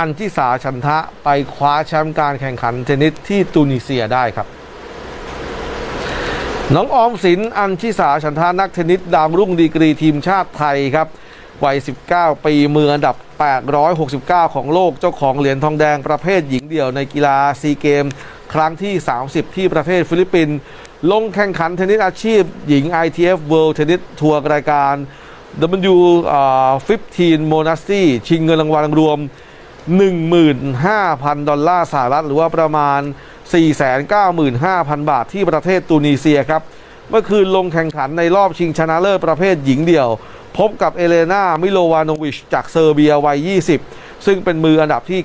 อันทิสาชันทะไปคว้าแชมป์การแข่งขันเทนนิสที่ตูนิเซียได้ครับน้องออมสินอันทิสาชันทะนักเทนนิสดาวรุ่งดีกรีทีมชาติไทยครับวัย19ปีมืออันดับ869ของโลกเจ้าของเหรียญทองแดงประเภทหญิงเดี่ยวในกีฬาซีเกมครั้งที่30ที่ประเทศฟิลิปปินส์ลงแข่งขันเทนนิสอาชีพหญิง ITF World Tennis Tour รายการ W15 Monastir ชิงเงินรางวัลรวม 15,000 ดอลลาร์สหรัฐหรือว่าประมาณ 495,000 บาทที่ประเทศตูนิเซียครับเมื่อคืนลงแข่งขันในรอบชิงชนะเลิศประเภทหญิงเดี่ยวพบกับเอเลนา มิโลวาโนวิชจากเซอร์เบียวัย20ซึ่งเป็นมืออันดับที่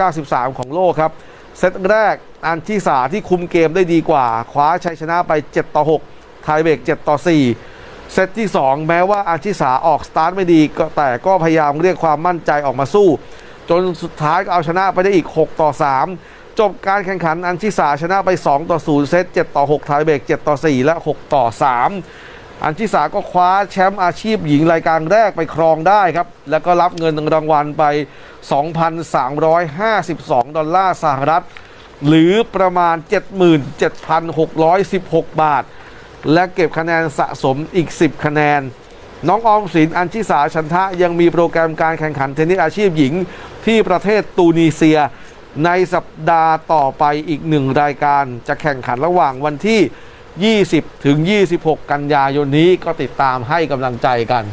993ของโลกครับเซตแรกอันทิสาที่คุมเกมได้ดีกว่าคว้าชัยชนะไป7-6ไทเบรก7-4เซตที่2แม้ว่าอันทิสาออกสตาร์ทไม่ดีแต่ก็พยายามเรียกความมั่นใจออกมาสู้จนสุดท้ายก็เอาชนะไปได้อีก6-3จบการแข่งขันอันทิสาชนะไป2-0เซต7-6ไทเบรก7-4และ6-3อันทิสาก็คว้าแชมป์อาชีพหญิงรายการแรกไปครองได้ครับแล้วก็รับเงินรางวัลไป 2,352 ดอลลาร์สหรัฐหรือประมาณ 77,616 บาทและเก็บคะแนนสะสมอีก10คะแนนน้องออมสินอันทิสาชันทะยังมีโปรแกรมการแข่งขันเทนนิสอาชีพหญิงที่ประเทศตูนิเซียในสัปดาห์ต่อไปอีก1รายการจะแข่งขันระหว่างวันที่20-26 กันยายนนี้ก็ติดตามให้กำลังใจกัน